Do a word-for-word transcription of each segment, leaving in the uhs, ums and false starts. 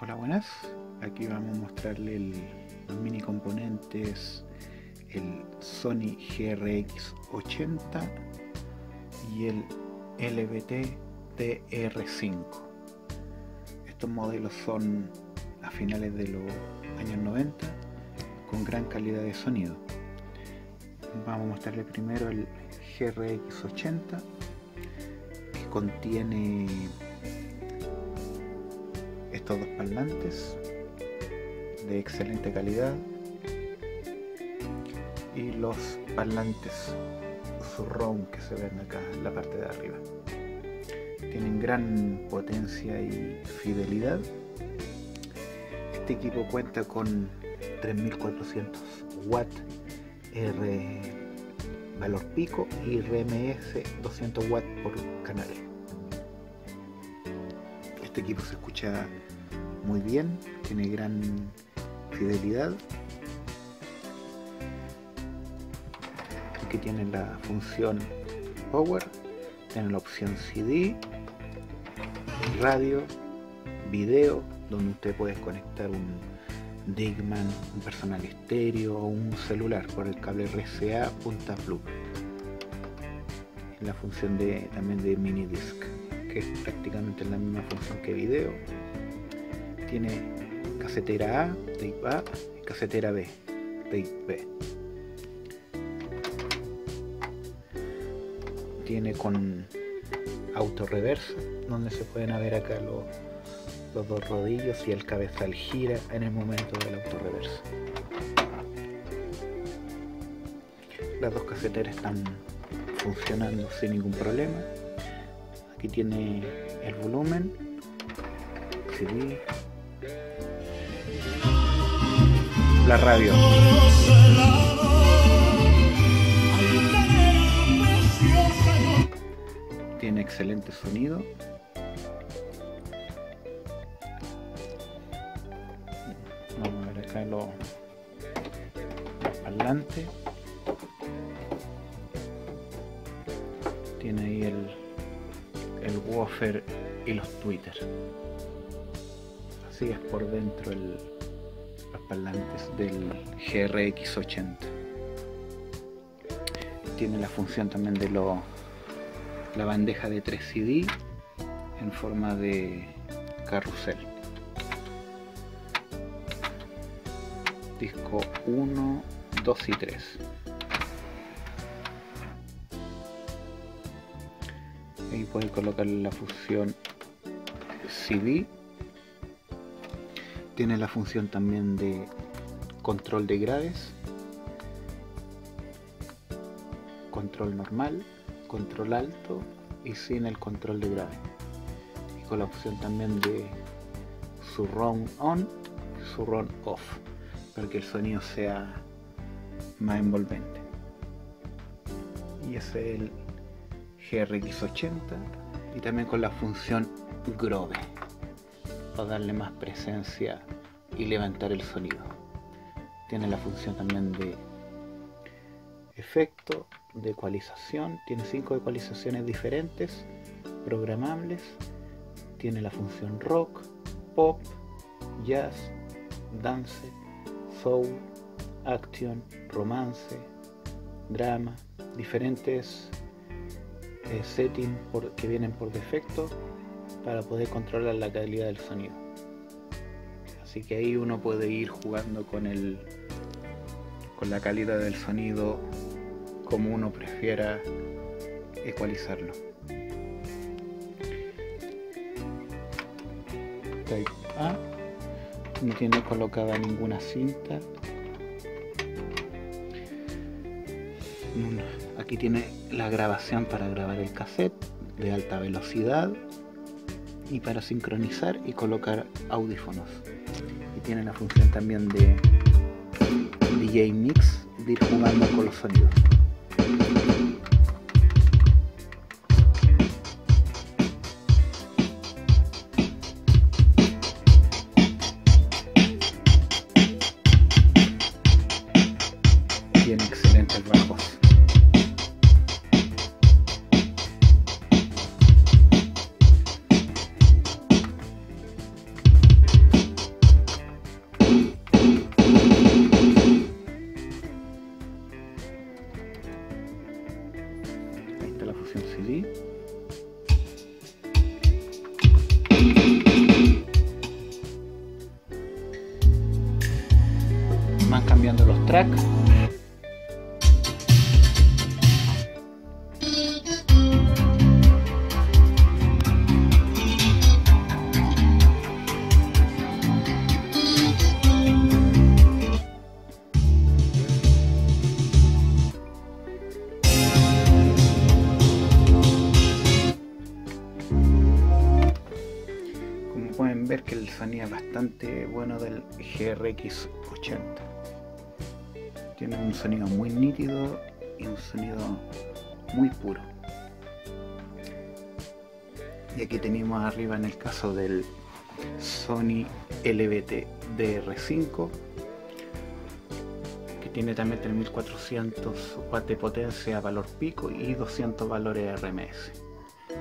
Hola, buenas. Aquí vamos a mostrarle el, los mini componentes, el Sony G R X ochenta y el L B T D R cinco. Estos modelos son a finales de los años noventa con gran calidad de sonido. Vamos a mostrarle primero el G R X ochenta, que contiene estos dos parlantes de excelente calidad y los parlantes surround que se ven acá en la parte de arriba. Tienen gran potencia y fidelidad. Este equipo cuenta con tres mil cuatrocientos watts R valor pico y R M S doscientos watts por canal. Este equipo se escucha muy bien, tiene gran fidelidad, que tiene la función power, tiene la opción C D, radio, video, donde usted puede conectar un Digman, un personal estéreo o un celular por el cable R C A punta plug. La función de también de mini disc, que es prácticamente la misma función que video. Tiene casetera A, tape A, y casetera B, tape B. Tiene con auto reverso, donde se pueden ver acá los, los dos rodillos y el cabezal gira en el momento del auto reverso. Las dos caseteras están funcionando sin ningún problema. Aquí tiene el volumen, C D, la radio. Tiene excelente sonido. Vamos a ver acá los parlantes. Tiene ahí el, el woofer y los tweeter. Así es por dentro el, los parlantes del G R X ochenta. Tiene la función también de los la bandeja de tres C D en forma de carrusel, disco uno, dos y tres. Ahí puede colocar la función C D. Tiene la función también de control de graves, control normal, control alto y sin el control de grave, y con la opción también de surround on, surround off, para que el sonido sea más envolvente. Y ese es el G R X ochenta, y también con la función grove para darle más presencia y levantar el sonido. Tiene la función también de efecto, de ecualización, tiene cinco ecualizaciones diferentes programables. Tiene la función rock, pop, jazz, dance, soul, action, romance, drama, diferentes eh, settings por, que vienen por defecto para poder controlar la calidad del sonido. Así que ahí uno puede ir jugando con el con la calidad del sonido como uno prefiera ecualizarlo. Type A, no tiene colocada ninguna cinta. Aquí tiene la grabación para grabar el cassette de alta velocidad y para sincronizar y colocar audífonos. Y tiene la función también de D J mix, de ir jugando con los sonidos. Tiene excelentes bajos. track. Pueden ver que el sonido es bastante bueno del G R X ochenta. Tiene un sonido muy nítido y un sonido muy puro. Y aquí tenemos arriba en el caso del Sony L B T D R cinco, que tiene también tres mil cuatrocientos watts de potencia valor pico y doscientos valores R M S.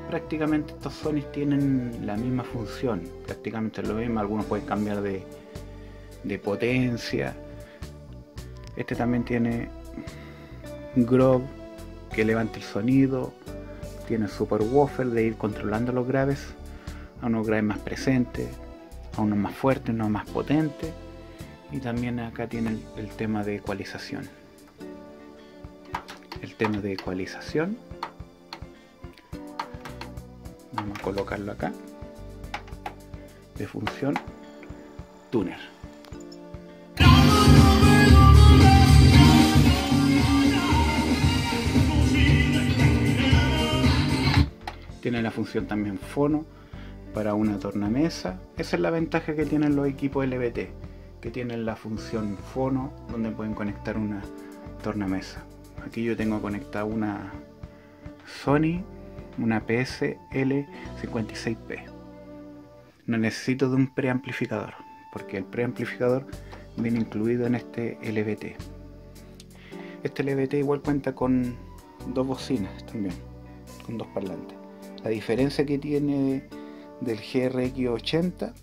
Prácticamente estos Sonys tienen la misma función, prácticamente lo mismo, algunos pueden cambiar de, de potencia. Este también tiene groove que levanta el sonido, tiene super woofer de ir controlando los graves, a unos graves más presentes, a unos más fuertes, unos más potentes, y también acá tiene el, el tema de ecualización. El tema de ecualización. Vamos a colocarlo acá, de función tuner. Tiene la función también fono para una tornamesa. Esa es la ventaja que tienen los equipos L B T, que tienen la función fono donde pueden conectar una tornamesa. Aquí yo tengo conectada una Sony, una P S L cincuenta y seis P. No necesito de un preamplificador, porque el preamplificador viene incluido en este L B T. Este L B T igual cuenta con dos bocinas también, con dos parlantes. La diferencia que tiene del G R X ochenta,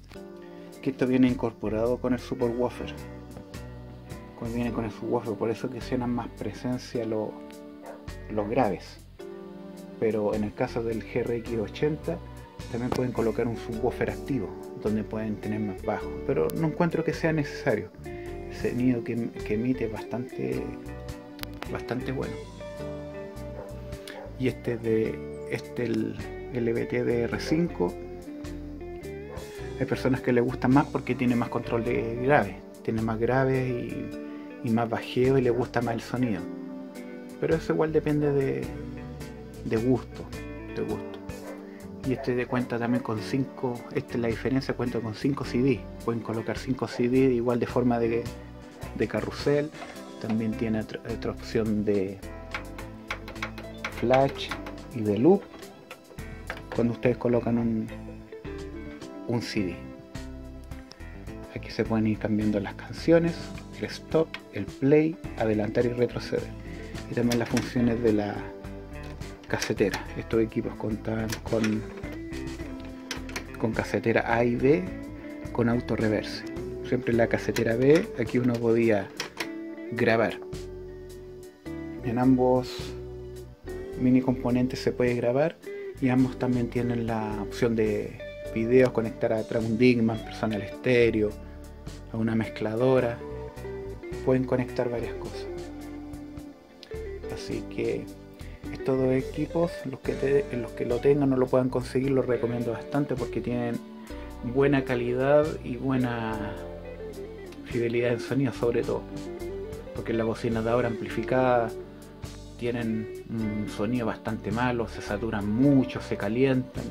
que esto viene incorporado con el subwoofer, viene con el subwoofer, por eso que suenan más presencia lo, los graves. Pero en el caso del G R X ochenta también pueden colocar un subwoofer activo donde pueden tener más bajo, pero no encuentro que sea necesario. El sonido que, que emite es bastante, bastante bueno. Y este de este el L B T D R cinco, hay personas que les gusta más porque tiene más control de graves, tiene más graves y, y más bajeo, y les gusta más el sonido, pero eso igual depende de de gusto, de gusto. Y este de cuenta también con cinco, este la diferencia, cuenta con cinco C D, pueden colocar cinco C D igual de forma de, de carrusel. También tiene otra, otra opción de flash y de loop cuando ustedes colocan un, un C D. Aquí se pueden ir cambiando las canciones, el stop, el play, adelantar y retroceder, y también las funciones de la casetera. Estos equipos contaban con, con casetera A y B con auto reverse. Siempre la casetera B, aquí uno podía grabar. En ambos mini componentes se puede grabar, y ambos también tienen la opción de videos, conectar atrás un Digman, personal estéreo, a una mezcladora. Pueden conectar varias cosas. Así que estos dos equipos, los que, te, los que lo tengan o lo puedan conseguir, los recomiendo bastante porque tienen buena calidad y buena fidelidad en sonido, sobre todo porque las bocinas de ahora amplificadas tienen un sonido bastante malo, se saturan mucho, se calientan.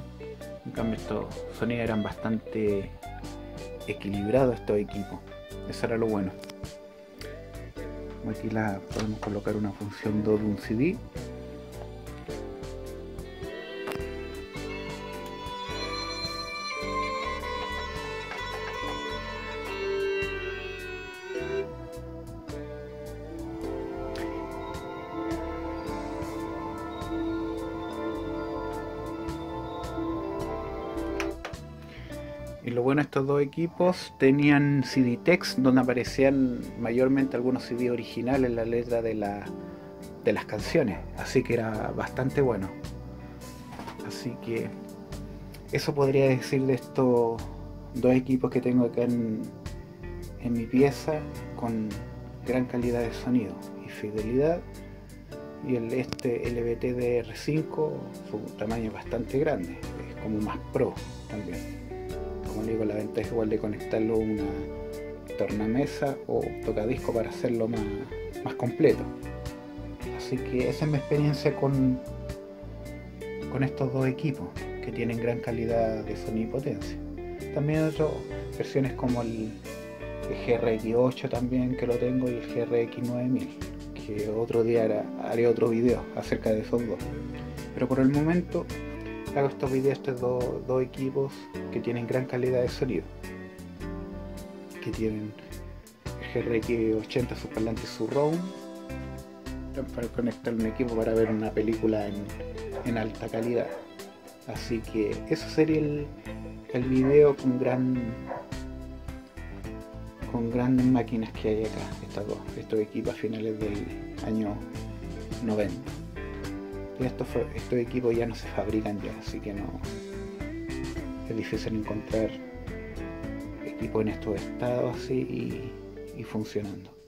En cambio estos sonidos eran bastante equilibrados, estos equipos, eso era lo bueno. Aquí la podemos colocar una función dos de un C D. Y lo bueno, estos dos equipos tenían C D text donde aparecían mayormente algunos C D originales en la letra de, la, de las canciones, así que era bastante bueno. Así que eso podría decir de estos dos equipos que tengo acá en, en mi pieza, con gran calidad de sonido y fidelidad. Y el, este L B T D R cinco, su tamaño es bastante grande, es como más pro también. Como digo, la ventaja igual de conectarlo a una tornamesa o tocadisco para hacerlo más, más completo. Así que esa es mi experiencia con, con estos dos equipos, que tienen gran calidad de sonido y potencia. También otras versiones como el, el G R X ocho también, que lo tengo, y el G R X nueve mil, que otro día hará, haré otro video acerca de esos dos. Pero por el momento hago estos videos, estos dos, dos equipos que tienen gran calidad de sonido, que tienen el G R X ochenta, sus parlantes surround, para conectar un equipo para ver una película en, en alta calidad. Así que eso sería el, el video con gran con grandes máquinas que hay acá, estas dos, estos equipos a finales del año noventa. Y estos, estos equipos ya no se fabrican ya, así que no es difícil encontrar equipos en estos estados así y, y funcionando.